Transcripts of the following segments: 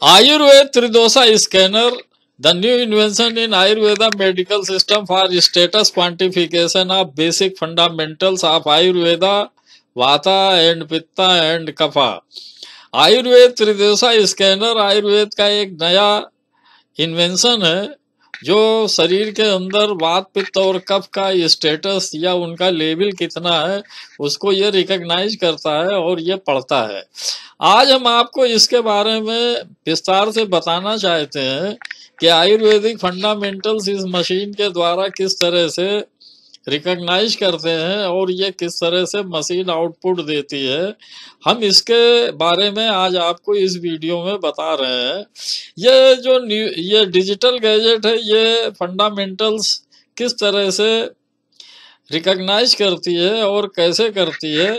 Ayurved Tridosha scanner, the new invention in Ayurveda medical system for status quantification of basic fundamentals of Ayurveda, Vata and Pitta and Kapha. Ayurveda Tridosha scanner Ayurveda का एक नया invention है जो शरीर के अंदर वात पित्त और कफ का स्टेटस या उनका लेवल कितना है उसको ये रिकॉग्नाइज करता है और ये पढ़ता है। आज हम आपको इसके बारे में विस्तार से बताना चाहते हैं कि आयुर्वेदिक फंडामेंटल्स इस मशीन के द्वारा किस तरह से रिकॉग्नाइज करते हैं और ये किस तरह से मशीन आउटपुट देती है, हम इसके बारे में आज आपको इस वीडियो में बता रहे हैं। ये जो ये डिजिटल गैजेट है ये फंडामेंटल्स किस तरह से रिकॉग्नाइज करती है और कैसे करती है,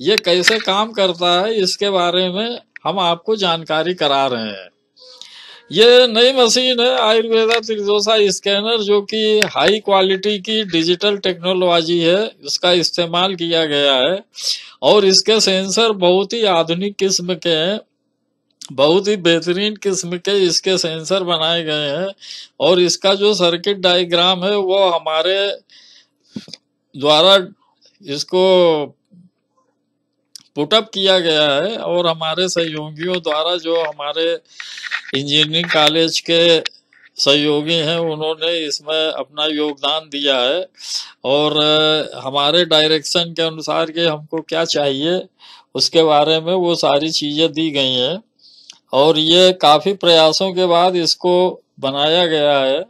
ये कैसे काम करता है, इसके बारे में हम आपको जानकारी करा रहे हैं। ये नई मशीन है आयुर्वेदा त्रिदोषा स्कैनर जो कि हाई क्वालिटी की डिजिटल टेक्नोलॉजी है, इसका इस्तेमाल किया गया है और इसके सेंसर बहुत ही आधुनिक किस्म के हैं, बहुत ही बेहतरीन किस्म के इसके सेंसर बनाए गए हैं और इसका जो सर्किट डायग्राम है वो हमारे द्वारा इसको पुटअप किया गया है और हमारे सहयोगियों द्वारा जो हमारे इंजीनियरिंग कॉलेज के सहयोगी हैं उन्होंने इसमें अपना योगदान दिया है और हमारे डायरेक्शन के अनुसार के हमको क्या चाहिए उसके बारे में वो सारी चीज़ें दी गई हैं और ये काफ़ी प्रयासों के बाद इसको बनाया गया है।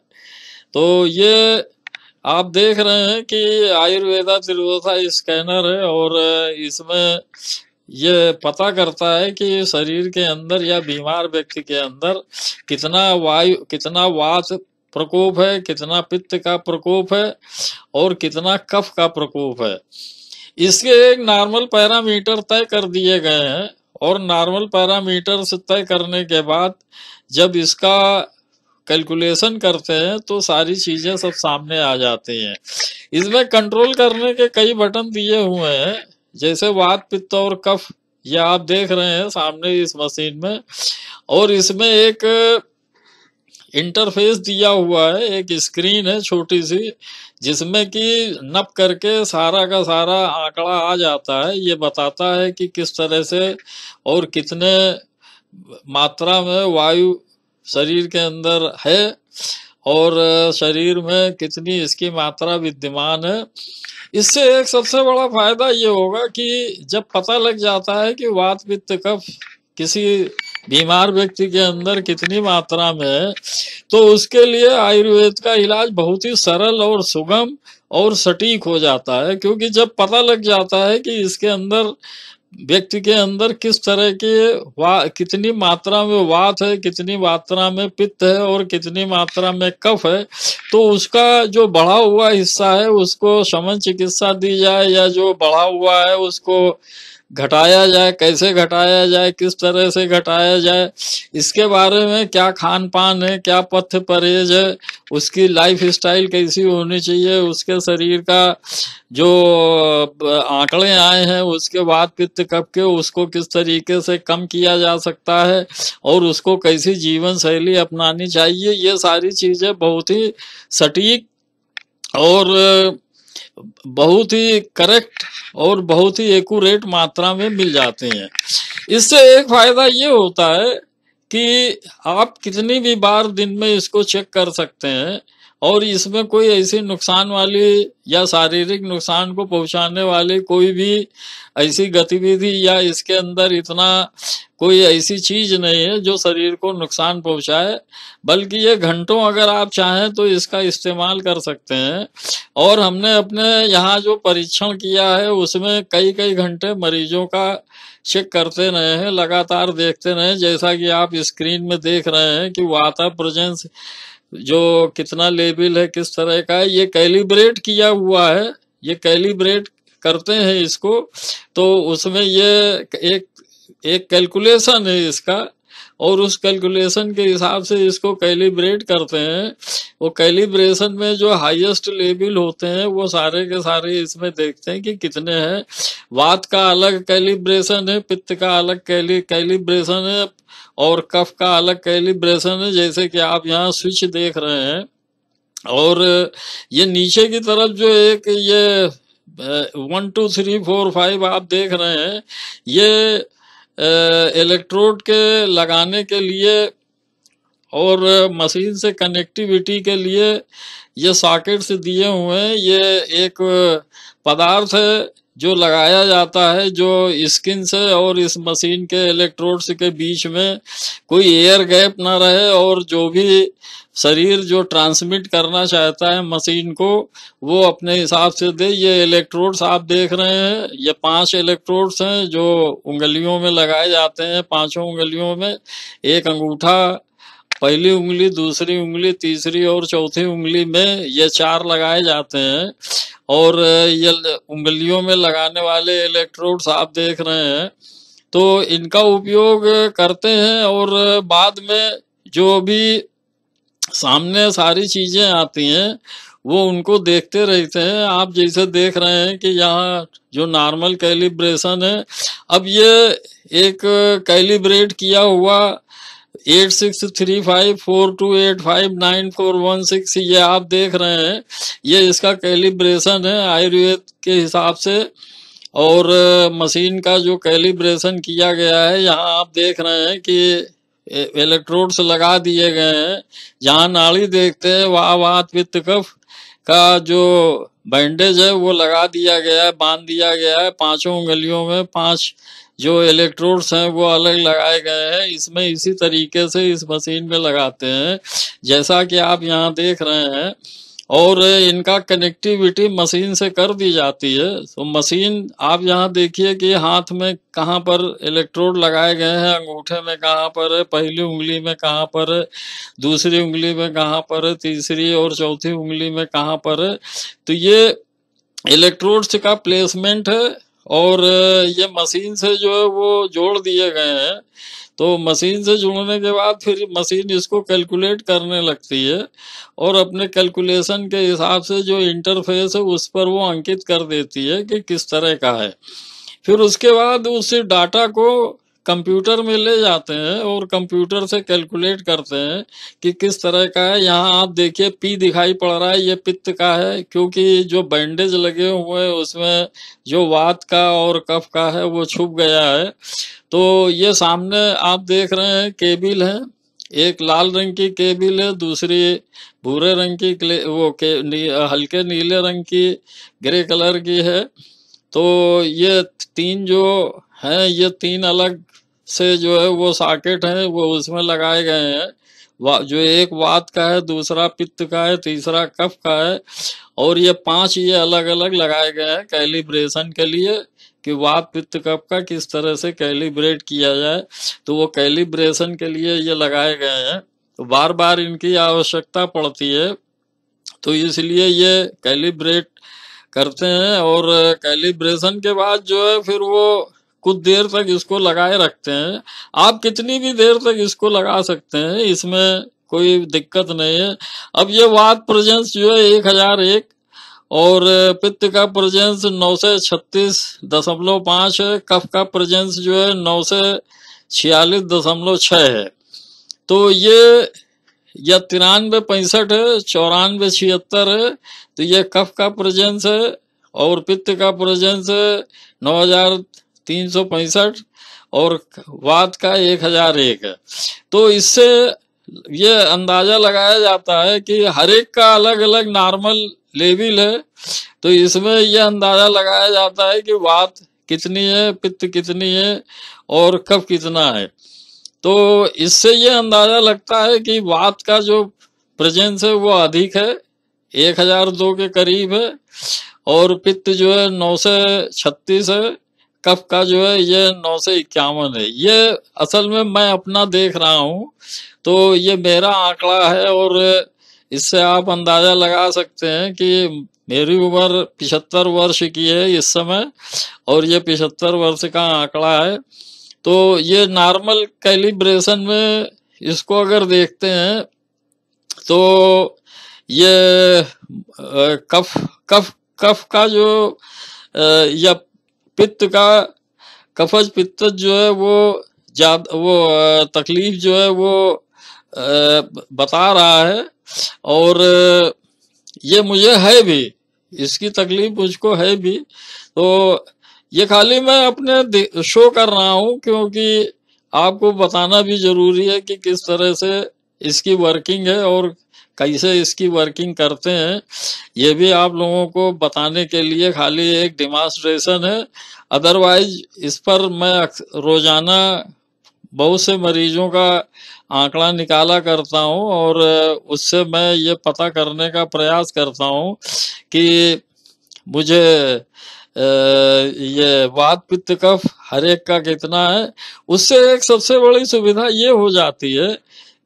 तो ये आप देख रहे हैं कि आयुर्वेदा त्रिदोषा स्कैनर है और इसमें ये पता करता है कि शरीर के अंदर या बीमार व्यक्ति के अंदर कितना वात प्रकोप है, कितना पित्त का प्रकोप है और कितना कफ का प्रकोप है। इसके एक नॉर्मल पैरामीटर तय कर दिए गए हैं और नॉर्मल पैरामीटर से तय करने के बाद जब इसका कैलकुलेशन करते हैं तो सारी चीज़ें सब सामने आ जाती हैं। इसमें कंट्रोल करने के कई बटन दिए हुए हैं, जैसे वात पित्त और कफ ये आप देख रहे हैं सामने इस मशीन में और इसमें एक इंटरफेस दिया हुआ है, एक स्क्रीन है छोटी सी जिसमें कि नप करके सारा का सारा आंकड़ा आ जाता है। ये बताता है कि किस तरह से और कितने मात्रा में वायु शरीर के अंदर है और शरीर में कितनी इसकी मात्रा विद्यमान है। इससे एक सबसे बड़ा फायदा ये होगा कि जब पता लग जाता है कि वात पित्त कफ किसी बीमार व्यक्ति के अंदर कितनी मात्रा में है तो उसके लिए आयुर्वेद का इलाज बहुत ही सरल और सुगम और सटीक हो जाता है, क्योंकि जब पता लग जाता है कि इसके अंदर व्यक्ति के अंदर किस तरह के कितनी मात्रा में वात है, कितनी मात्रा में पित्त है और कितनी मात्रा में कफ है, तो उसका जो बढ़ा हुआ हिस्सा है उसको शमन चिकित्सा दी जाए या जो बढ़ा हुआ है उसको घटाया जाए, कैसे घटाया जाए, किस तरह से घटाया जाए, इसके बारे में क्या खान पान है, क्या पथ्य परहेज है, उसकी लाइफ स्टाइल कैसी होनी चाहिए, उसके शरीर का जो आंकड़े आए हैं उसके वात पित्त कफ के उसको किस तरीके से कम किया जा सकता है और उसको कैसी जीवन शैली अपनानी चाहिए, ये सारी चीज़ें बहुत ही सटीक और बहुत ही करेक्ट और बहुत ही एक्यूरेट मात्रा में मिल जाते हैं। इससे एक फायदा ये होता है कि आप कितनी भी बार दिन में इसको चेक कर सकते हैं और इसमें कोई ऐसी नुकसान वाली या शारीरिक नुकसान को पहुंचाने वाली कोई भी ऐसी गतिविधि या इसके अंदर इतना कोई ऐसी चीज नहीं है जो शरीर को नुकसान पहुंचाए, बल्कि ये घंटों अगर आप चाहें तो इसका इस्तेमाल कर सकते हैं। और हमने अपने यहाँ जो परीक्षण किया है उसमें कई कई घंटे मरीजों का चेक करते रहे हैं, लगातार देखते रहे, जैसा कि आप स्क्रीन में देख रहे हैं कि वाता प्रेजेंस जो कितना लेवल है किस तरह का है, ये कैलिब्रेट किया हुआ है, ये कैलिब्रेट करते हैं इसको तो उसमें ये एक कैलकुलेशन है इसका और उस कैलकुलेशन के हिसाब से इसको कैलिब्रेट करते हैं। वो कैलिब्रेशन में जो हाईएस्ट लेवल होते हैं वो सारे के सारे इसमें देखते हैं कि कितने हैं। वात का अलग कैलिब्रेशन है, पित्त का अलग कैलिब्रेशन है और कफ का अलग कैलिब्रेशन है, जैसे कि आप यहाँ स्विच देख रहे हैं। और ये नीचे की तरफ जो एक ये 1 2 3 4 5 आप देख रहे हैं, ये इलेक्ट्रोड के लगाने के लिए और मशीन से कनेक्टिविटी के लिए ये सॉकेट्स दिए हुए हैं। ये एक पदार्थ है जो लगाया जाता है, जो स्किन से और इस मशीन के इलेक्ट्रोड्स के बीच में कोई एयर गैप ना रहे और जो भी शरीर जो ट्रांसमिट करना चाहता है मशीन को वो अपने हिसाब से दे। ये इलेक्ट्रोड्स आप देख रहे हैं, ये 5 इलेक्ट्रोड्स हैं जो उंगलियों में लगाए जाते हैं, 5 उंगलियों में, एक अंगूठा, पहली उंगली, दूसरी उंगली, तीसरी और चौथी उंगली में ये 4 लगाए जाते हैं। और ये उंगलियों में लगाने वाले इलेक्ट्रोड्स आप देख रहे हैं, तो इनका उपयोग करते हैं। और बाद में जो भी सामने सारी चीजें आती हैं वो उनको देखते रहते हैं। आप जैसे देख रहे हैं कि यहाँ जो नॉर्मल कैलिब्रेशन है, अब ये एक कैलिब्रेट किया हुआ 863542859416 ये आप देख रहे हैं, ये इसका कैलिब्रेशन है आयुर्वेद के हिसाब से। और मशीन का जो कैलिब्रेशन किया गया है, यहाँ आप देख रहे हैं कि इलेक्ट्रोड्स लगा दिए गए हैं। जहाँ नाड़ी देखते हैं वहाँ वात पित्त कफ का जो बैंडेज है वो लगा दिया गया है, बांध दिया गया है। 5 उंगलियों में 5 जो इलेक्ट्रोड्स हैं वो अलग लगाए गए हैं। इसमें इसी तरीके से इस मशीन में लगाते हैं जैसा कि आप यहाँ देख रहे हैं। और इनका कनेक्टिविटी मशीन से कर दी जाती है। तो मशीन आप यहाँ देखिए कि हाथ में कहाँ पर इलेक्ट्रोड लगाए गए हैं, अंगूठे में कहाँ पर है, पहली उंगली में कहाँ पर है, दूसरी उंगली में कहाँ पर है, तीसरी और चौथी उंगली में कहाँ पर है। तो ये इलेक्ट्रोड्स का प्लेसमेंट है और ये मशीन से जो है वो जोड़ दिए गए हैं। तो मशीन से जुड़ने के बाद फिर मशीन इसको कैलकुलेट करने लगती है और अपने कैलकुलेशन के हिसाब से जो इंटरफेस है उस पर वो अंकित कर देती है कि किस तरह का है। फिर उसके बाद उस डाटा को कंप्यूटर में ले जाते हैं और कंप्यूटर से कैलकुलेट करते हैं कि किस तरह का है। यहाँ आप देखिए पी दिखाई पड़ रहा है, ये पित्त का है, क्योंकि जो बैंडेज लगे हुए हैं उसमें जो वात का और कफ का है वो छुप गया है। तो ये सामने आप देख रहे हैं केबिल है, एक लाल रंग की केबिल है, दूसरी भूरे रंग की, हल्के नीले रंग की, ग्रे कलर की है। तो ये 3 जो हैं, ये 3 अलग से जो है वो सॉकेट हैं वो उसमें लगाए गए हैं। जो एक वात का है, दूसरा पित्त का है, तीसरा कफ का है और ये 5 ये अलग अलग लगाए गए हैं कैलिब्रेशन के लिए कि वात पित्त कफ का किस तरह से कैलिब्रेट किया जाए। तो वो कैलिब्रेशन के लिए ये लगाए गए हैं, तो बार बार इनकी आवश्यकता पड़ती है, तो इसलिए ये कैलिब्रेट करते हैं। और कैलिब्रेशन के बाद जो है फिर वो कुछ देर तक इसको लगाए रखते हैं। आप कितनी भी देर तक इसको लगा सकते हैं, इसमें कोई दिक्कत नहीं है। अब ये वात प्रेजेंस जो है 1001 और पित्त का प्रेजेंस 936.5 है, कफ का प्रेजेंस जो है 946.6 है। तो ये 9365 है, 9476 है। तो ये कफ का प्रेजेंस है और पित्त का प्रेजेंस है 9365 और वात का 1001 है। तो इससे ये अंदाजा लगाया जाता है कि हर एक का अलग अलग नॉर्मल लेवल है। तो इसमें यह अंदाजा लगाया जाता है कि वात कितनी है, पित्त कितनी है और कफ कितना है। तो इससे यह अंदाजा लगता है कि वात का जो प्रेजेंस है वो अधिक है, 1002 के करीब है और पित्त जो है 936 है, कफ का जो है ये 951 है। ये असल में मैं अपना देख रहा हूँ, तो ये मेरा आंकड़ा है और इससे आप अंदाजा लगा सकते हैं कि मेरी उम्र 75 वर्ष की है इस समय और ये 75 वर्ष का आंकड़ा है। तो ये नॉर्मल कैलिब्रेशन में इसको अगर देखते हैं तो ये कफ का जो या पित्त का कफज पित्त जो है वो ज्यादा वो तकलीफ जो है वो बता रहा है और ये मुझे है भी, इसकी तकलीफ मुझको है भी। तो ये खाली मैं अपने शो कर रहा हूँ क्योंकि आपको बताना भी जरूरी है कि किस तरह से इसकी वर्किंग है और कैसे इसकी वर्किंग करते हैं, ये भी आप लोगों को बताने के लिए खाली एक डिमॉन्स्ट्रेशन है। अदरवाइज इस पर मैं रोजाना बहुत से मरीजों का आंकड़ा निकाला करता हूं और उससे मैं ये पता करने का प्रयास करता हूं कि मुझे ये वात पित्त कफ हर एक का कितना है। उससे एक सबसे बड़ी सुविधा ये हो जाती है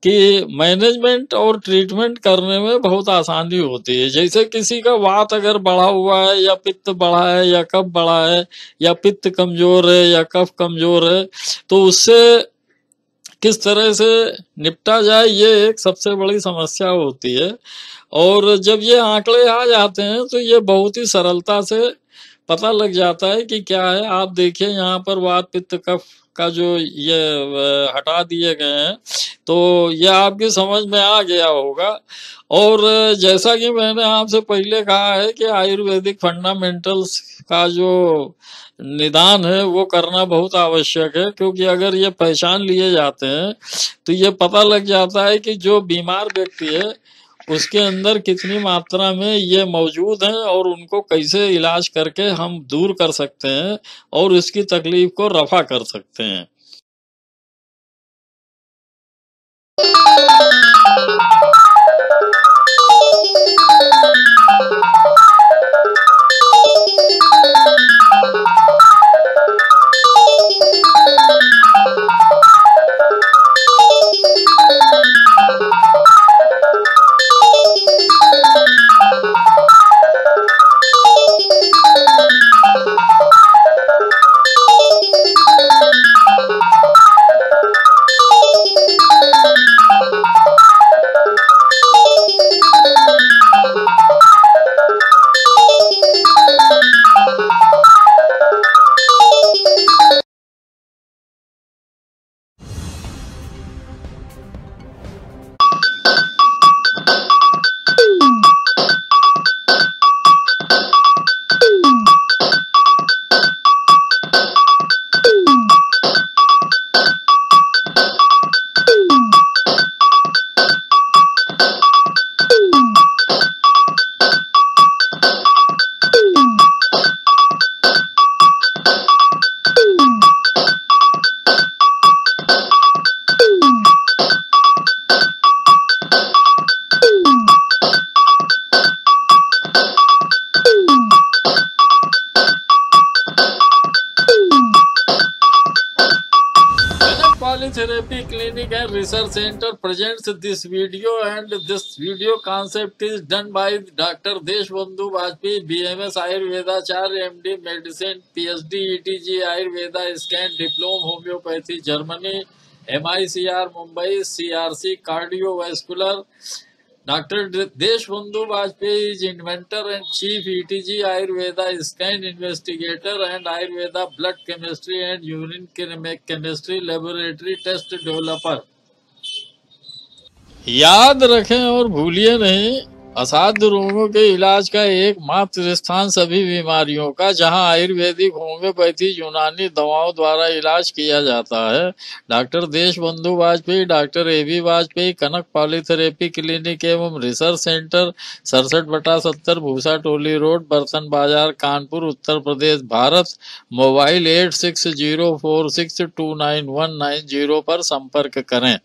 कि मैनेजमेंट और ट्रीटमेंट करने में बहुत आसानी होती है। जैसे किसी का वात अगर बढ़ा हुआ है या पित्त बढ़ा है या कफ बढ़ा है या पित्त कमजोर है या कफ कमजोर है, तो उससे किस तरह से निपटा जाए ये एक सबसे बड़ी समस्या होती है। और जब ये आंकड़े आ जाते हैं तो ये बहुत ही सरलता से पता लग जाता है कि क्या है। आप देखिए यहाँ पर वात पित्त कफ का जो ये हटा दिए गए हैं तो ये आपकी समझ में आ गया होगा। और जैसा कि मैंने आपसे पहले कहा है कि आयुर्वेदिक फंडामेंटल्स का जो निदान है वो करना बहुत आवश्यक है, क्योंकि अगर ये पहचान लिए जाते हैं तो ये पता लग जाता है कि जो बीमार व्यक्ति है उसके अंदर कितनी मात्रा में ये मौजूद हैं और उनको कैसे इलाज करके हम दूर कर सकते हैं और उसकी तकलीफ को रफा कर सकते हैं। Therapy clinic and research center presents this video, and this video concept is done by Dr. Desh Bandhu Bajpai, BMS Ayurveda, Charya MD Medicine, PhD, ETG Ayurveda Scan, Diploma Homeopathy, Germany, MICR Mumbai, CRC Cardiovascular. Dr. Desh Bandhu Bajpai is inventor and chief ETG Ayurveda Scan investigator and Ayurveda blood chemistry and urine chemistry laboratory test developer. याद रखें और भूलिए नहीं, असाध्य रोगों के इलाज का एकमात्र स्थान सभी बीमारियों का जहां आयुर्वेदिक होम्योपैथी यूनानी दवाओं द्वारा इलाज किया जाता है। Doctor Desh Bandhu Vajpayee, doctor AB Vajpayee, Kanak polytherapy clinic एवं research centre 67/70 Bhusa Toli road, Bartan Bazaar, Kanpur, Uttar Pradesh, Bharat. Mobile 8604629190 पर संपर्क करें।